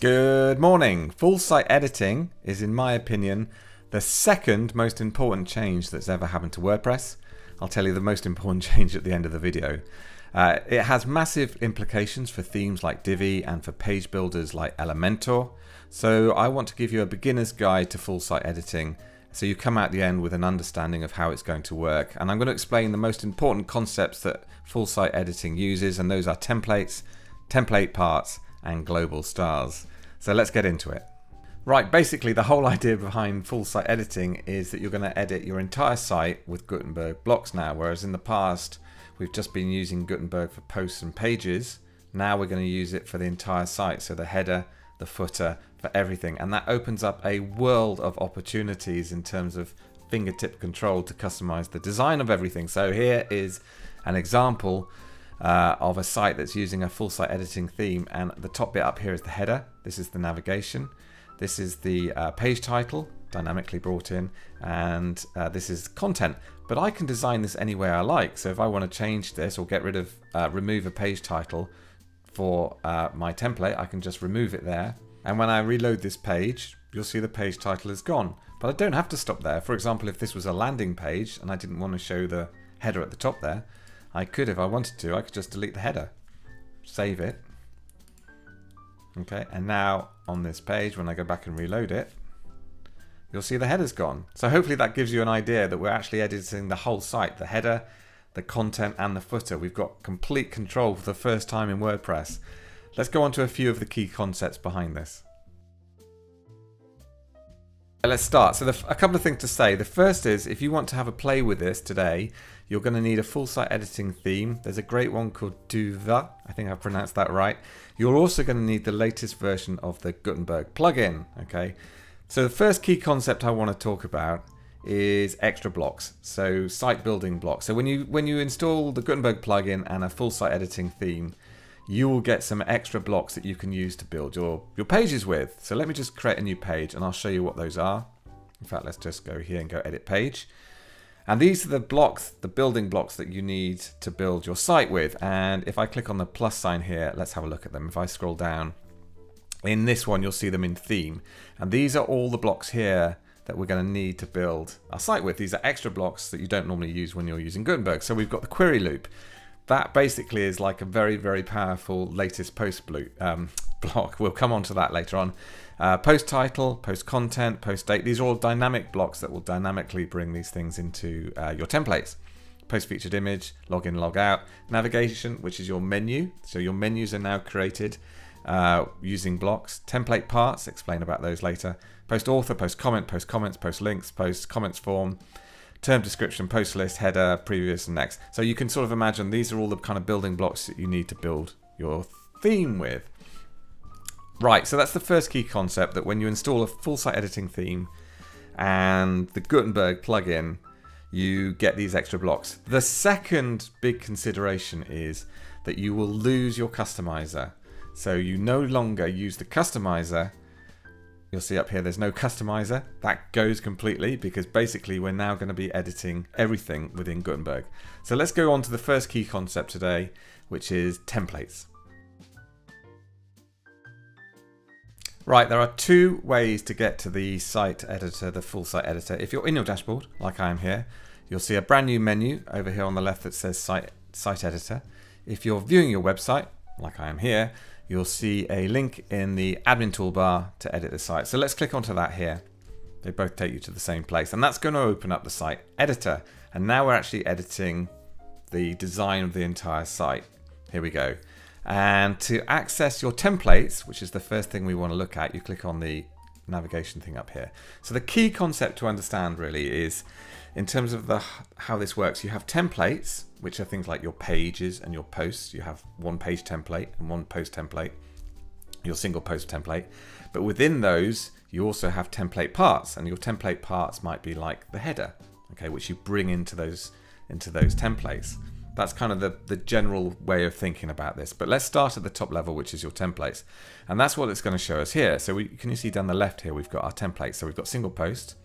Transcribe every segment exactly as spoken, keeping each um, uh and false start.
Good morning. Full site editing is, in my opinion, the second most important change that's ever happened to WordPress. I'll tell you the most important change at the end of the video. Uh, it has massive implications for themes like Divi and for page builders like Elementor. So I want to give you a beginner's guide to full site editing, so you come out the end with an understanding of how it's going to work. And I'm going to explain the most important concepts that full site editing uses, and those are templates, template parts, and global stars. So let's get into it. Right, basically the whole idea behind full site editing is that you're going to edit your entire site with Gutenberg blocks now, whereas in the past we've just been using Gutenberg for posts and pages. Now we're going to use it for the entire site, so the header, the footer, for everything, and that opens up a world of opportunities in terms of fingertip control to customize the design of everything. So here is an example Uh, of a site that's using a full site editing theme, and the top bit up here is the header. This is the navigation. This is the uh, page title, dynamically brought in, and uh, this is content. But I can design this any way I like. So if I want to change this or get rid of, uh, remove a page title for uh, my template, I can just remove it there. And when I reload this page, you'll see the page title is gone. But I don't have to stop there. For example, if this was a landing page and I didn't want to show the header at the top there, I could, if I wanted to, I could just delete the header, save it. Okay, and now on this page, when I go back and reload it, you'll see the header's gone. So hopefully that gives you an idea that we're actually editing the whole site, the header, the content, and the footer. We've got complete control for the first time in WordPress. Let's go on to a few of the key concepts behind this. Let's start. So the, a couple of things to say. The first is, if you want to have a play with this today, you're going to need a full site editing theme. There's a great one called Duva. I think I pronounced that right. You're also going to need the latest version of the Gutenberg plugin. Okay. So the first key concept I want to talk about is extra blocks. So site building blocks. So when you when you install the Gutenberg plugin and a full site editing theme, you will get some extra blocks that you can use to build your, your pages with. So let me just create a new page and I'll show you what those are. In fact, let's just go here and go edit page. And these are the blocks, the building blocks that you need to build your site with. And if I click on the plus sign here, let's have a look at them. If I scroll down, in this one, you'll see them in theme. And these are all the blocks here that we're going to need to build our site with. These are extra blocks that you don't normally use when you're using Gutenberg. So we've got the query loop. That basically is like a very, very powerful latest post blue, um, block. We'll come on to that later on. Uh, post title, post content, post date. These are all dynamic blocks that will dynamically bring these things into uh, your templates. Post featured image, log in, log out. Navigation, which is your menu. So your menus are now created uh, using blocks. Template parts, explain about those later. Post author, post comment, post comments, post links, post comments form. Term description, post list, header, previous, and next. So you can sort of imagine these are all the kind of building blocks that you need to build your theme with. Right, so that's the first key concept, that when you install a full site editing theme and the Gutenberg plugin, you get these extra blocks. The second big consideration is that you will lose your customizer. So you no longer use the customizer. You'll see up here there's no customizer. That goes completely, because basically we're now going to be editing everything within Gutenberg. So let's go on to the first key concept today, which is templates. Right, there are two ways to get to the site editor, the full site editor. If you're in your dashboard, like I am here, you'll see a brand new menu over here on the left that says site, site editor. If you're viewing your website, like I am here, you'll see a link in the admin toolbar to edit the site. So let's click onto that here. They both take you to the same place, and that's going to open up the site editor. And now we're actually editing the design of the entire site. Here we go. And to access your templates, which is the first thing we want to look at, you click on the navigation thing up here. So the key concept to understand really is, in terms of the how this works, you have templates, which are things like your pages and your posts. You have one page template and one post template, your single post template. But within those, you also have template parts, and your template parts might be like the header, okay, which you bring into those into those templates. That's kind of the, the general way of thinking about this. But let's start at the top level, which is your templates. And that's what it's going to show us here. So we, can you see down the left here, we've got our templates. So we've got single post.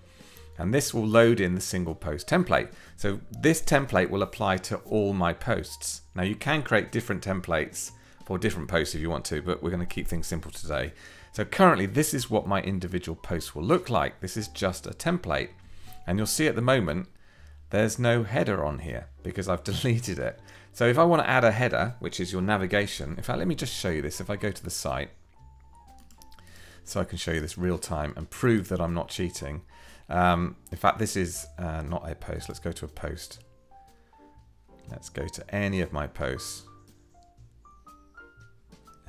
And this will load in the single post template. So this template will apply to all my posts. Now you can create different templates for different posts if you want to, but we're going to keep things simple today. So currently this is what my individual posts will look like. This is just a template, and you'll see at the moment there's no header on here because I've deleted it. So if I want to add a header, which is your navigation, in fact let me just show you this. If I go to the site, so I can show you this real time and prove that I'm not cheating. Um, in fact, this is uh, not a post. Let's go to a post. Let's go to any of my posts.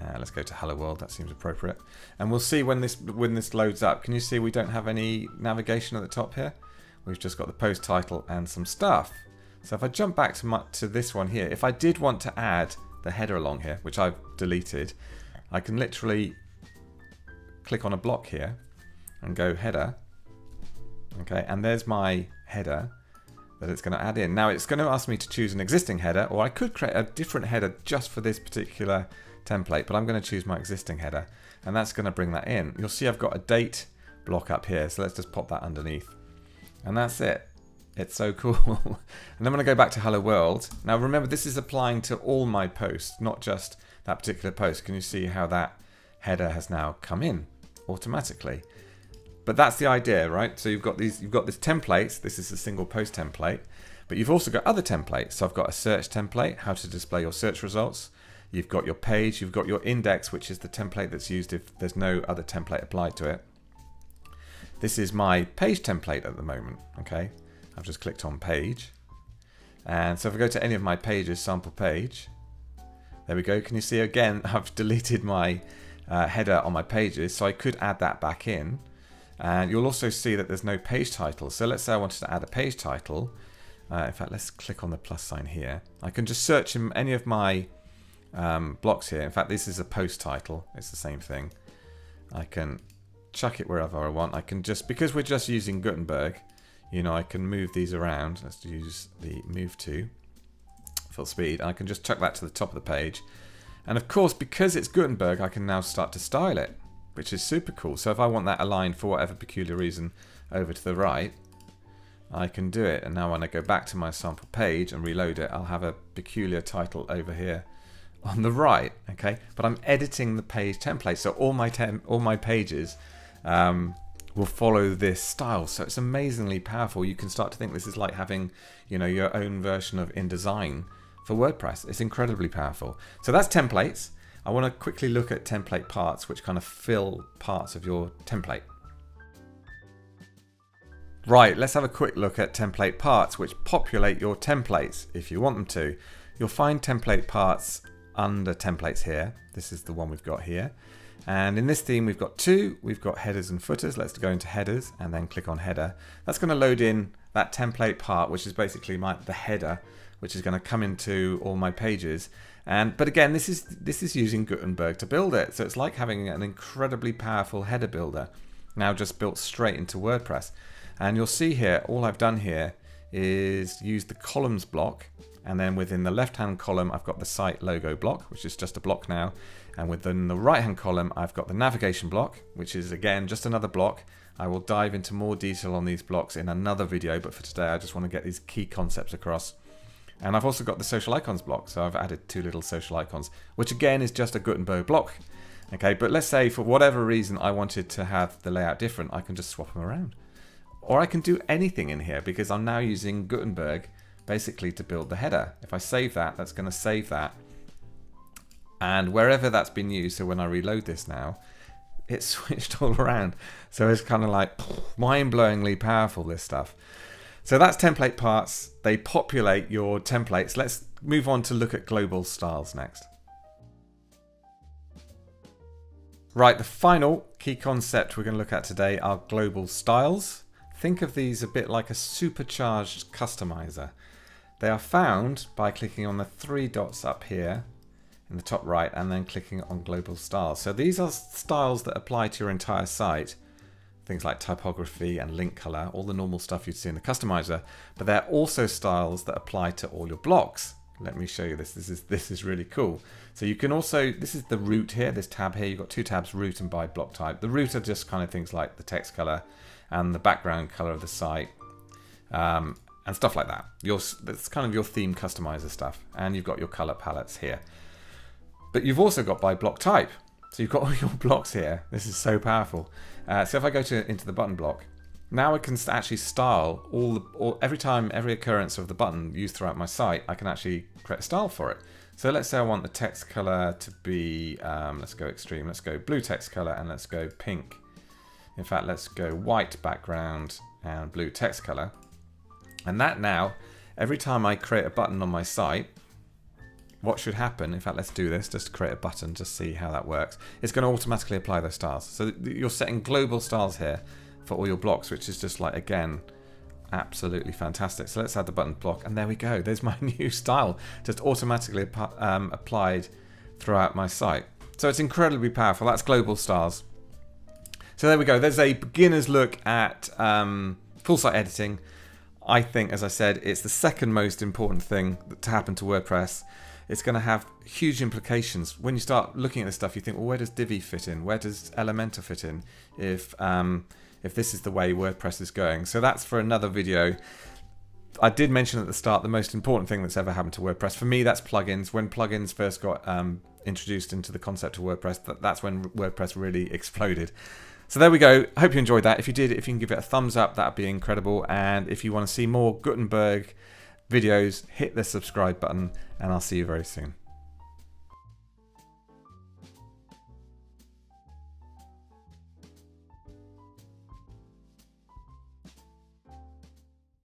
Uh, let's go to Hello World. That seems appropriate. And we'll see when this when this loads up. Can you see we don't have any navigation at the top here? We've just got the post title and some stuff. So if I jump back to, my, to this one here, if I did want to add the header along here, which I've deleted, I can literally click on a block here and go header. Okay, and there's my header that it's going to add in. Now it's going to ask me to choose an existing header, or I could create a different header just for this particular template, but I'm going to choose my existing header, and that's going to bring that in. You'll see I've got a date block up here, so let's just pop that underneath. And that's it. It's so cool. And then I'm going to go back to Hello World. Now remember, this is applying to all my posts, not just that particular post. Can you see how that header has now come in automatically? But that's the idea, right? So you've got these, you've got this templates. This is a single post template, but you've also got other templates. So I've got a search template, how to display your search results. You've got your page, you've got your index, which is the template that's used if there's no other template applied to it. This is my page template at the moment, okay? I've just clicked on page. And so if I go to any of my pages, sample page, there we go. Can you see again, I've deleted my uh, header on my pages, so I could add that back in. And you'll also see that there's no page title. So let's say I wanted to add a page title. Uh, in fact, let's click on the plus sign here. I can just search in any of my um, blocks here. In fact, this is a post title. It's the same thing. I can chuck it wherever I want. I can just, because we're just using Gutenberg, you know, I can move these around. Let's use the move to full speed. I can just chuck that to the top of the page. And of course, because it's Gutenberg, I can now start to style it, which is super cool. So if I want that aligned for whatever peculiar reason over to the right, I can do it. And now when I go back to my sample page and reload it, I'll have a peculiar title over here on the right, okay? But I'm editing the page template, so all my, tem all my pages um, will follow this style. So it's amazingly powerful. You can start to think this is like having, you know, your own version of InDesign for WordPress. It's incredibly powerful. So that's templates. I want to quickly look at template parts, which kind of fill parts of your template. Right, let's have a quick look at template parts, which populate your templates if you want them to. You'll find template parts under templates here. This is the one we've got here. And in this theme, we've got two. We've got headers and footers. Let's go into headers and then click on header. That's going to load in that template part, which is basically my, the header, which is going to come into all my pages. And, but again, this is, this is using Gutenberg to build it. So it's like having an incredibly powerful header builder, now just built straight into WordPress. And you'll see here, all I've done here is use the columns block. And then within the left-hand column, I've got the site logo block, which is just a block now. And within the right-hand column, I've got the navigation block, which is again, just another block. I will dive into more detail on these blocks in another video, but for today, I just want to get these key concepts across. And I've also got the social icons block, so I've added two little social icons, which again is just a Gutenberg block. Okay, but let's say for whatever reason I wanted to have the layout different, I can just swap them around. Or I can do anything in here because I'm now using Gutenberg basically to build the header. If I save that, that's going to save that. And wherever that's been used, so when I reload this now, it's switched all around. So it's kind of like mind-blowingly powerful, this stuff. So that's template parts. They populate your templates. Let's move on to look at global styles next. Right, the final key concept we're going to look at today are global styles. Think of these a bit like a supercharged customizer. They are found by clicking on the three dots up here in the top right and then clicking on global styles. So these are styles that apply to your entire site. Things like typography and link color, all the normal stuff you'd see in the customizer, but they're also styles that apply to all your blocks. Let me show you this. This is this is really cool. So you can also, this is the root here, this tab here, you've got two tabs, root and by block type. The root are just kind of things like the text color and the background color of the site um, and stuff like that. Your, that's kind of your theme customizer stuff. And you've got your color palettes here. But you've also got by block type. So you've got all your blocks here. This is so powerful. Uh, so if I go to into the button block, now I can actually style all the, all, every time, every occurrence of the button used throughout my site, I can actually create a style for it. So let's say I want the text color to be, um, let's go extreme, let's go blue text color and let's go pink. In fact, let's go white background and blue text color. And that now, every time I create a button on my site, what should happen, in fact, let's do this just to create a button, just see how that works. It's going to automatically apply those styles. So you're setting global styles here for all your blocks, which is just like, again, absolutely fantastic. So let's add the button block and there we go. There's my new style just automatically um, applied throughout my site. So it's incredibly powerful. That's global styles. So there we go. There's a beginner's look at um, full site editing. I think, as I said, it's the second most important thing to happen to WordPress. It's going to have huge implications. When you start looking at this stuff, you think, well, where does Divi fit in? Where does Elementor fit in if, um, if this is the way WordPress is going? So that's for another video. I did mention at the start the most important thing that's ever happened to WordPress. For me, that's plugins. When plugins first got um, introduced into the concept of WordPress, that, that's when WordPress really exploded. So there we go. Hope you enjoyed that. If you did, if you can give it a thumbs up, that'd be incredible. And if you want to see more Gutenberg videos, hit the subscribe button, and I'll see you very soon.